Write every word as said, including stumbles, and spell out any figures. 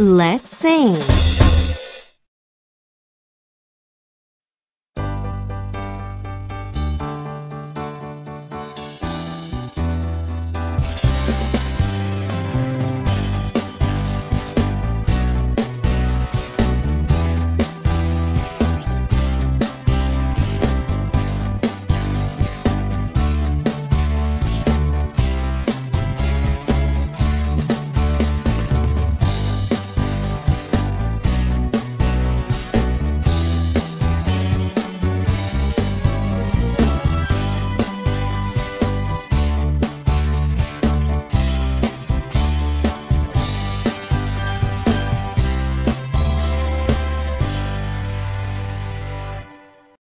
Let's sing.